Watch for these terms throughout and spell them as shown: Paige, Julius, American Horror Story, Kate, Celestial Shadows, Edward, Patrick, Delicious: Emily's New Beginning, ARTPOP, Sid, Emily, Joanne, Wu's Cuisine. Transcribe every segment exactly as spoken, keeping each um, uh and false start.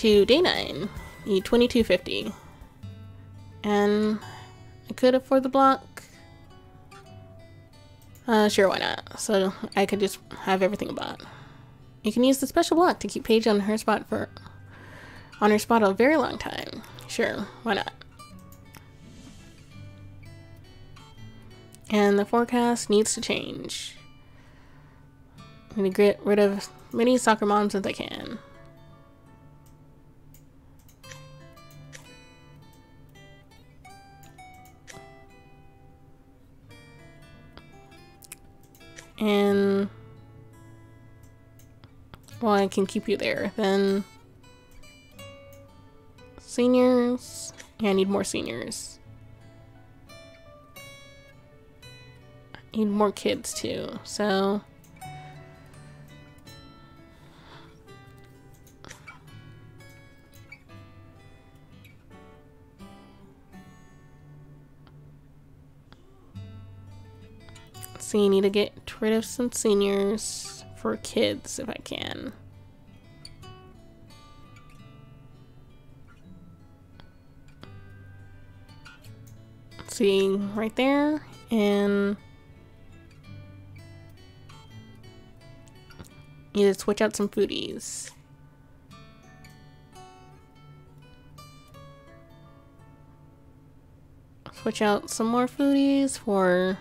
to day nine, the twenty-two fifty. And I could afford the block. Uh, sure, why not? So I could just have everything bought. You can use the special block to keep Paige on her spot for on her spot a very long time. Sure, why not? And the forecast needs to change. I'm gonna get rid of as many soccer moms as I can. And well, I can keep you there. Then seniors. Yeah, I need more seniors. I need more kids too. So let's see. I need to get rid of some seniors for kids if I can. Let's see, right there, and need to switch out some foodies. Switch out some more foodies for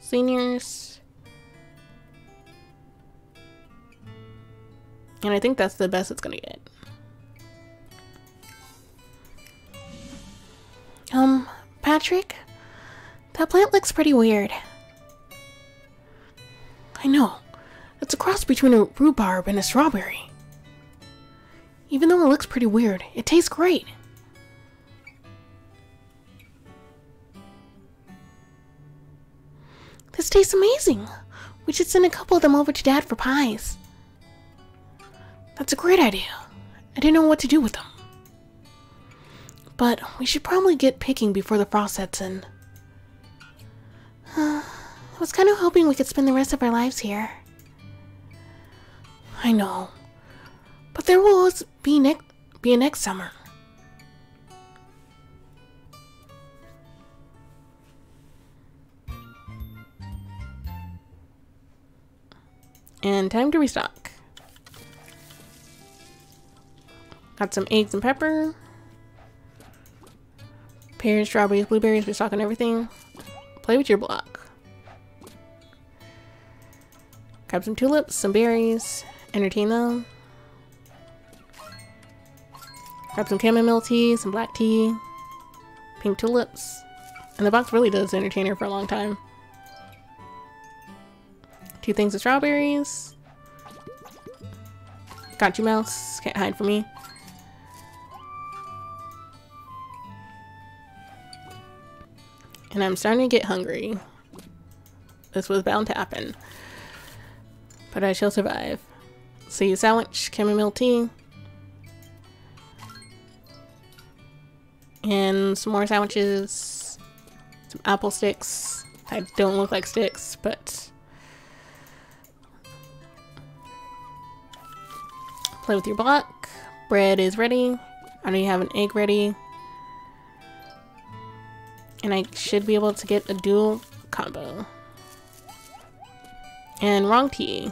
seniors. And I think that's the best it's gonna get. Um, Patrick? That plant looks pretty weird. I know. It's a cross between a rhubarb and a strawberry. Even though it looks pretty weird, it tastes great. This tastes amazing. We should send a couple of them over to Dad for pies. That's a great idea. I didn't know what to do with them. But we should probably get picking before the frost sets in. Uh, I was kind of hoping we could spend the rest of our lives here. I know. But there will always be, ne- be a next summer. And time to restock. Got some eggs and pepper. Pears, strawberries, blueberries, restock on everything. Play with your block. Grab some tulips, some berries, entertain them. Grab some chamomile tea, some black tea, pink tulips. And the box really does entertain her for a long time. Two things of strawberries. Got you, mouse. Can't hide from me. And I'm starting to get hungry. This was bound to happen. But I shall survive. So you sandwich, chamomile tea. And some more sandwiches. Some apple sticks. I don't look like sticks, but play with your block. Bread is ready. I already have an egg ready. And I should be able to get a dual combo. And wrong tea.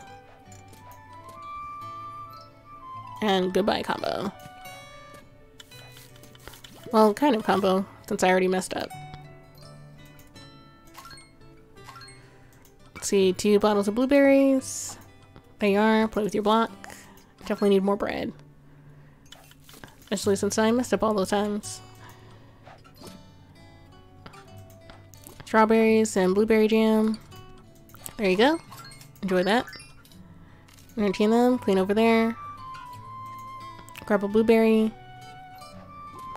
And goodbye combo. Well, kind of combo, since I already messed up. Let's see, two bottles of blueberries. There you are, play with your block. Definitely need more bread, especially since I messed up all those times. Strawberries and blueberry jam. There you go. Enjoy that. Entertain them. Clean over there. Grab a blueberry.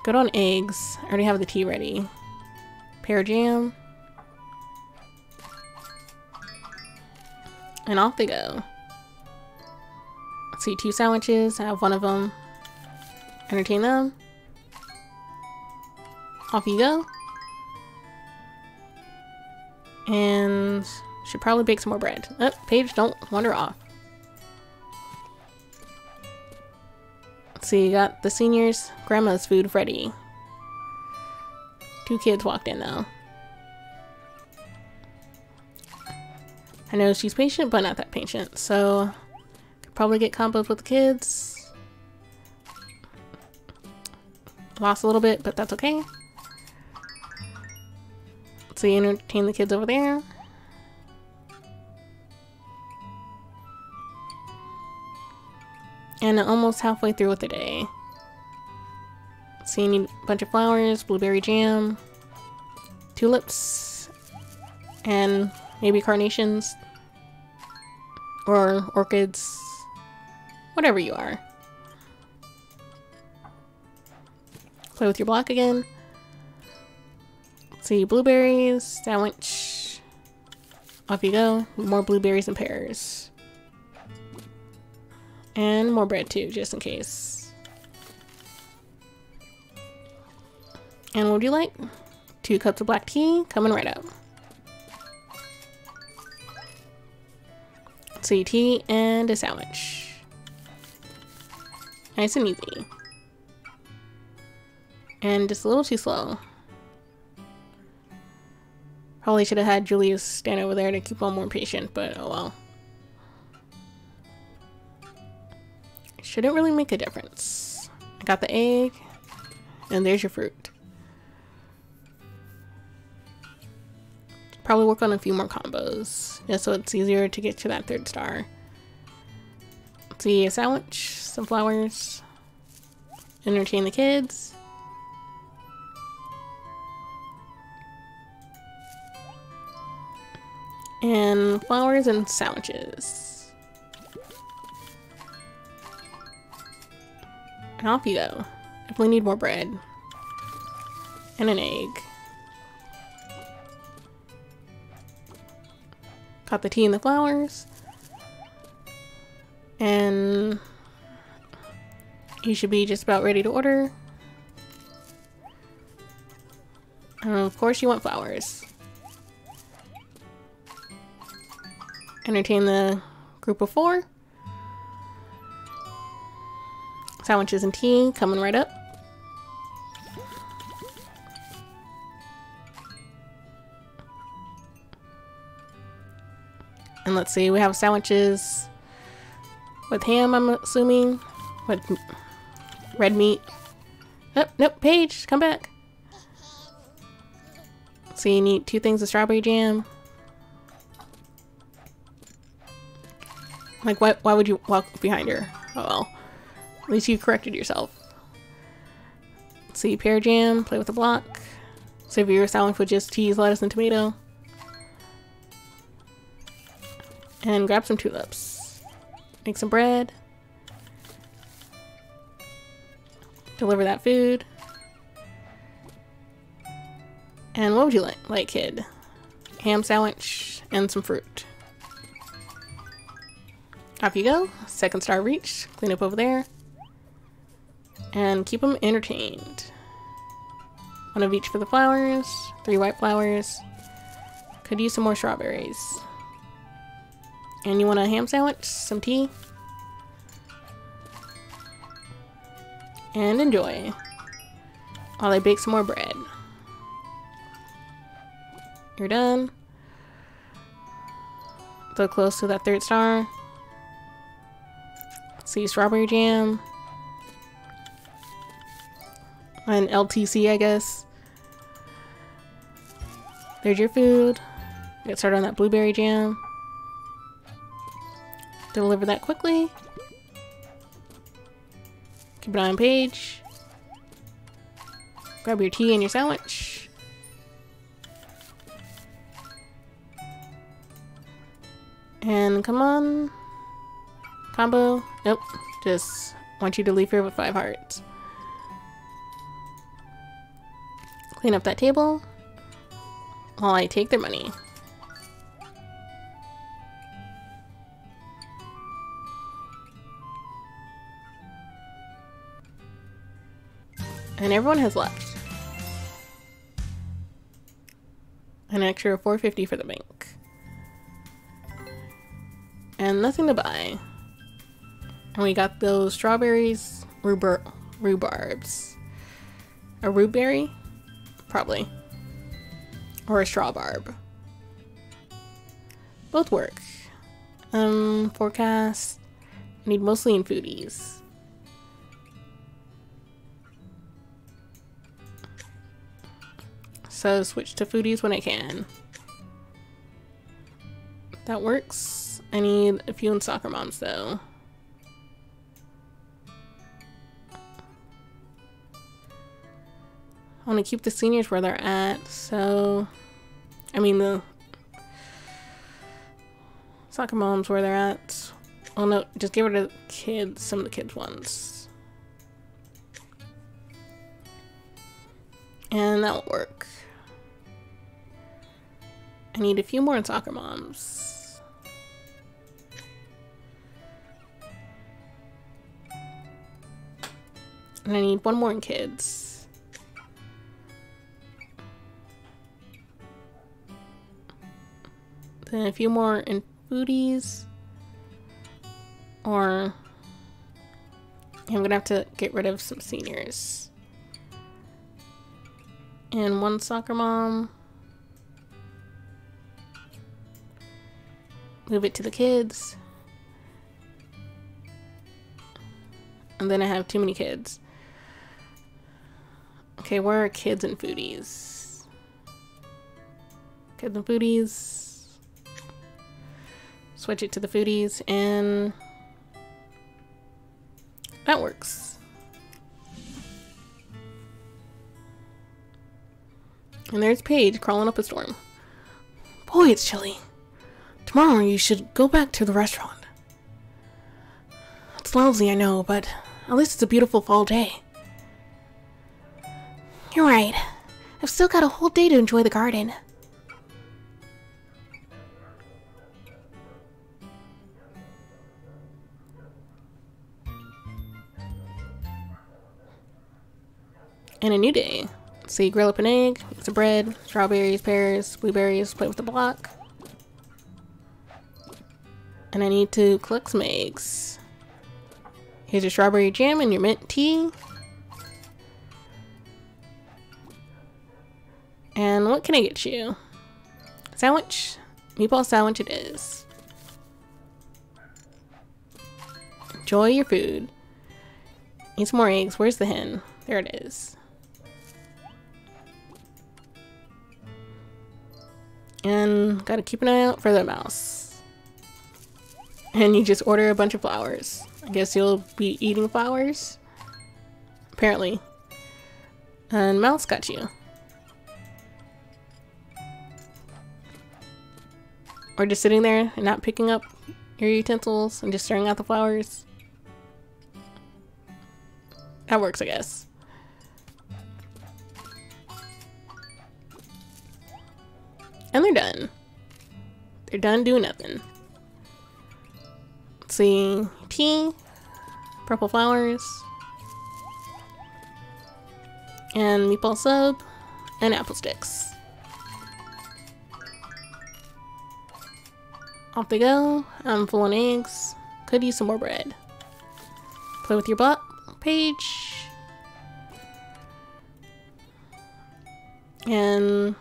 Good on eggs. I already have the tea ready. Pear jam. And off they go. See, two sandwiches. I have one of them. Entertain them. Off you go. And should probably bake some more bread. Oh, Paige, don't wander off. So you got the seniors, grandma's food ready. Two kids walked in though. I know she's patient, but not that patient. So could probably get combos with the kids. Lost a little bit, but that's okay. So you entertain the kids over there. And almost halfway through with the day. So you need a bunch of flowers, blueberry jam, tulips, and maybe carnations or orchids, whatever you are. Play with your block again. See blueberries, sandwich, off you go. More blueberries and pears. And more bread too, just in case. And what would you like? Two cups of black tea, coming right up. So you tea and a sandwich. Nice and easy. And just a little too slow. Probably should have had Julius stand over there to keep on more patient, but oh well. Shouldn't really make a difference. I got the egg, and there's your fruit. Probably work on a few more combos, just so it's easier to get to that third star. Let's see, a sandwich, some flowers, entertain the kids. And flowers and sandwiches. And off you go. Definitely need more bread. And an egg. Got the tea and the flowers. And you should be just about ready to order. And of course you want flowers. Entertain the group of four. Sandwiches and tea, coming right up. And let's see, we have sandwiches with ham, I'm assuming, with red meat. Nope, nope, Paige, come back. So you need two things of strawberry jam. Like, why, why would you walk behind her? Oh well. At least you corrected yourself. Let's see, pear jam, play with the block. So if you're sandwich with just cheese, lettuce, and tomato. And grab some tulips. Make some bread. Deliver that food. And what would you like, like kid? Ham sandwich and some fruit. Off you go. Second star reached. Clean up over there. And keep them entertained. One of each for the flowers. Three white flowers. Could use some more strawberries. And you want a ham sandwich, some tea. And enjoy. While I bake some more bread. You're done. So close to that third star. See, strawberry jam. An L T C, I guess. There's your food. Get started on that blueberry jam. Deliver that quickly. Keep an eye on Paige. Grab your tea and your sandwich. And come on. Combo. Nope. Just want you to leave here with five hearts. Clean up that table while I take their money. And everyone has left. An extra four fifty for the bank. And nothing to buy. And we got those strawberries, rhubarb, rhubarbs. A rhubarb? Probably. Or a strawbarb. Both work. Um, forecast. I need mostly in foodies. So switch to foodies when I can. That works. I need a few in soccer moms though. I want to keep the seniors where they're at, so... I mean the... soccer moms where they're at. Oh no, just give it to kids, some of the kids ones. And that will work. I need a few more in soccer moms. And I need one more in kids. And a few more in foodies, or I'm gonna have to get rid of some seniors and one soccer mom, move it to the kids, and then I have too many kids. Okay, where are kids and foodies? Kids and foodies. Switch it to the foodies, and that works. And there's Paige crawling up a storm. Boy, it's chilly. Tomorrow you should go back to the restaurant. It's lousy, I know, but at least it's a beautiful fall day. You're right. I've still got a whole day to enjoy the garden. And a new day. So you grill up an egg, make some bread, strawberries, pears, blueberries, play with the block. And I need to collect some eggs. Here's your strawberry jam and your mint tea. And what can I get you? Sandwich? Meatball sandwich it is. Enjoy your food. Need some more eggs. Where's the hen? There it is. And gotta keep an eye out for the mouse. And you just order a bunch of flowers. I guess you'll be eating flowers? Apparently. And mouse got you. Or just sitting there and not picking up your utensils and just staring at the flowers. That works, I guess. And they're done. They're done doing nothing. Let's see. Tea. Purple flowers. And meatball sub. And apple sticks. Off they go. I'm full on eggs. Could use some more bread. Play with your butt, Paige. And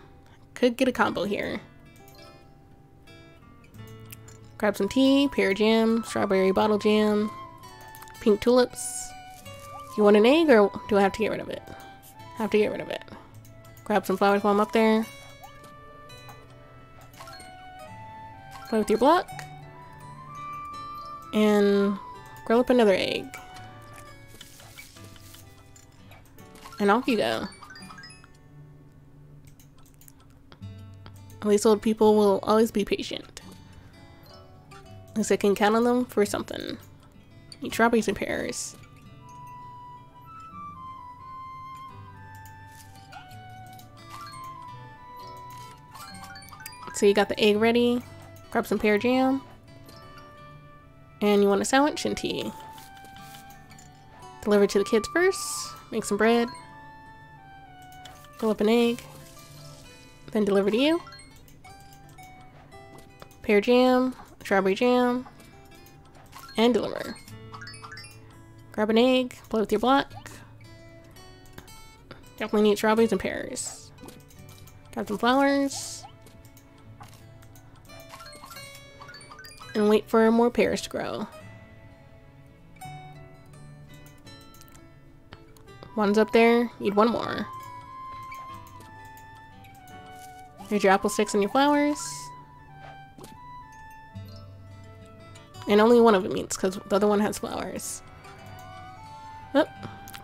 could get a combo here. Grab some tea, pear jam, strawberry bottle jam, pink tulips. You want an egg, or do I have to get rid of it? Have to get rid of it. Grab some flowers while I'm up there. Play with your block. And grill up another egg. And off you go. At least old people will always be patient. At least I can count on them for something. Eat strawberries and pears. So you got the egg ready. Grab some pear jam. And you want a sandwich and tea. Deliver to the kids first. Make some bread. Fill up an egg, then deliver to you. Pear jam, strawberry jam, and deliver. Grab an egg, play with your block. Definitely need strawberries and pears. Grab some flowers. And wait for more pears to grow. One's up there, need one more. Here's your apple sticks and your flowers. And only one of them eats, because the other one has flowers. Oh,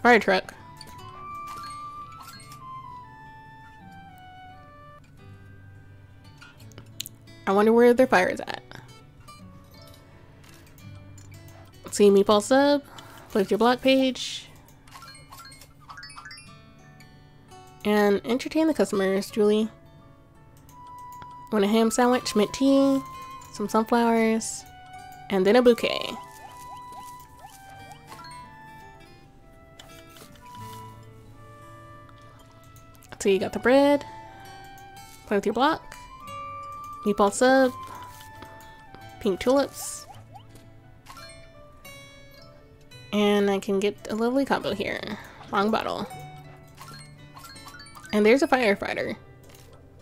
fire truck. I wonder where their fire is at. See meatball sub. Play with your block, Paige. And entertain the customers, Julie. I want a ham sandwich, mint tea, some sunflowers, and then a bouquet. So you got the bread. Play with your block. Meatball sub. Pink tulips. And I can get a lovely combo here. Long bottle. And there's a firefighter.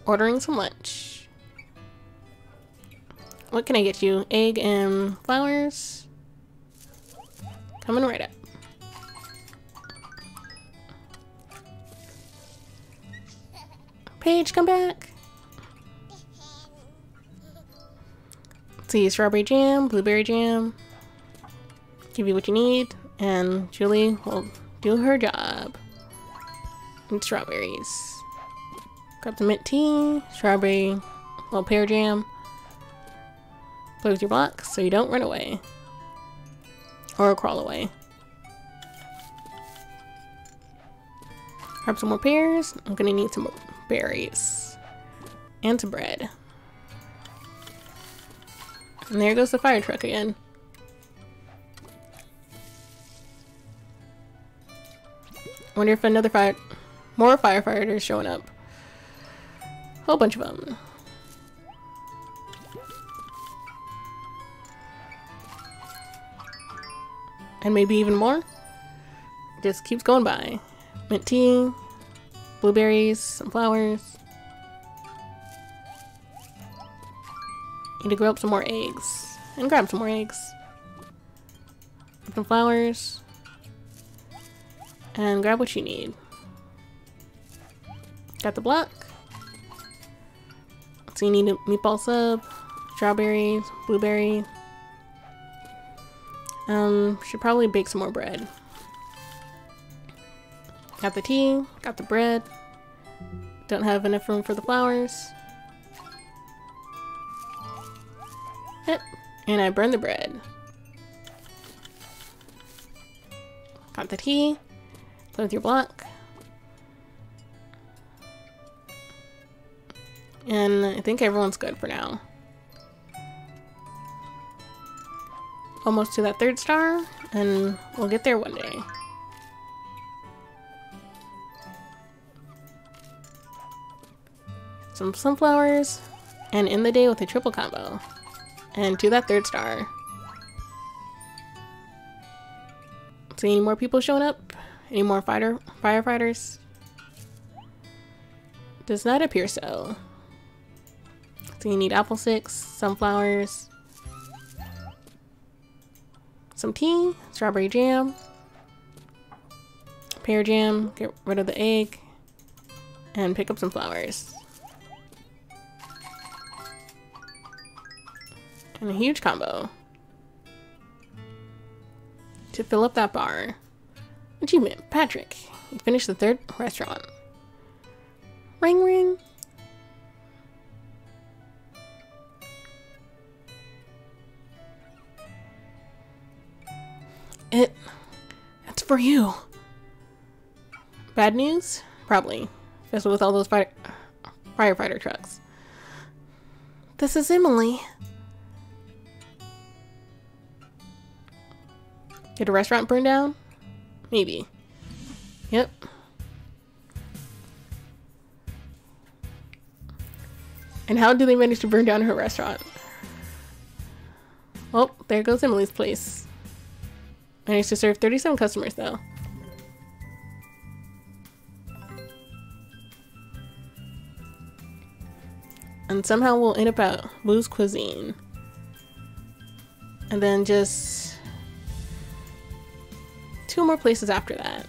Ordering some lunch. What can I get you? Egg and flowers. Coming right up. Paige, come back! Let's see, strawberry jam, blueberry jam. Give you what you need, and Julie will do her job. And strawberries. Grab some mint tea, strawberry, little pear jam. Play with your block so you don't run away. Or crawl away. Grab some more pears. I'm gonna need some more berries and some bread. And there goes the fire truck again. Wonder if another fire, more firefighters showing up. Whole bunch of them. And maybe even more. Just keeps going by. Mint tea. Blueberries, some flowers. Need to grow up some more eggs. And grab some more eggs. Grab some flowers. And grab what you need. Got the block. So you need a meatball sub, strawberries, blueberry. Um, should probably bake some more bread. Got the tea, got the bread. Don't have enough room for the flowers. Yep, and I burned the bread. Got the tea. Play with your block. And I think everyone's good for now. Almost to that third star, and we'll get there one day. Some sunflowers, and end the day with a triple combo. And to that third star. See any more people showing up? Any more fighter firefighters? Does not appear so. So you need apple sticks, sunflowers, some tea, strawberry jam, pear jam, get rid of the egg, and pick up some flowers. And a huge combo. To fill up that bar. Achievement, Patrick. You finished the third restaurant. Ring ring. It. That's for you. Bad news? Probably. Especially with all those fire, firefighter trucks. This is Emily. Did a restaurant burn down? Maybe. Yep. And how do they manage to burn down her restaurant? Well, there goes Emily's place. I used to serve thirty-seven customers though. And somehow we'll end up at Wu's Cuisine. And then just two more places after that.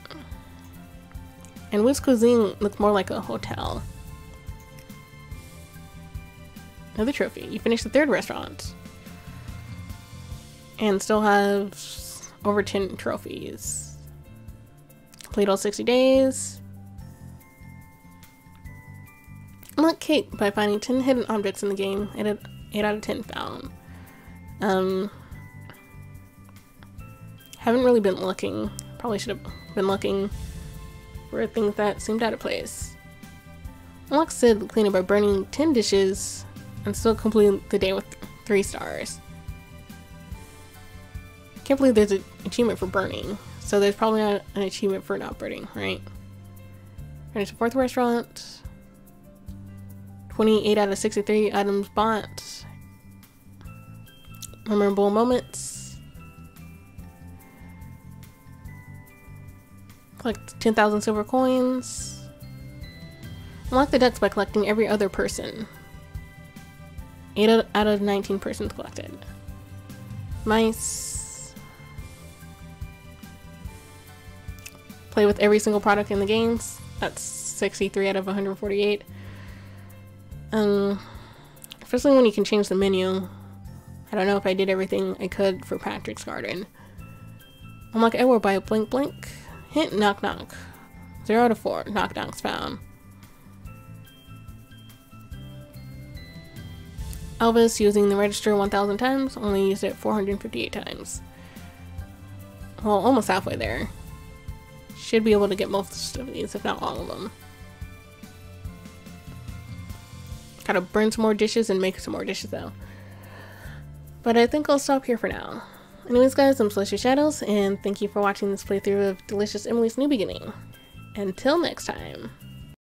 And Wu's Cuisine looks more like a hotel. Another trophy. You finished the third restaurant. And still have over ten trophies. Complete all sixty days. Unlock Kate by finding ten hidden objects in the game. eight out of ten found. Um, haven't really been looking. Probably should have been looking for things that seemed out of place. Unlock Sid the cleaner by burning ten dishes and still complete the day with three stars. Can't believe there's an achievement for burning, so there's probably not an achievement for not burning, right? Finish the fourth restaurant. twenty-eight out of sixty-three items bought. Memorable moments. Collect ten thousand silver coins. Unlock the ducks by collecting every other person. eight out of nineteen persons collected. Mice. Play with every single product in the games. That's sixty-three out of one hundred forty-eight. Um, especially when you can change the menu. I don't know if I did everything I could for Patrick's garden. Unlock Edward by a blink blink. Hint knock knock. zero out of four knock knocks found. Elvis using the register one thousand times, only used it four hundred fifty-eight times. Well, almost halfway there. Should be able to get most of these, if not all of them. Gotta burn some more dishes and make some more dishes though. But I think I'll stop here for now. Anyways guys, I'm Celestial Shadows, and thank you for watching this playthrough of Delicious: Emily's New Beginning. Until next time.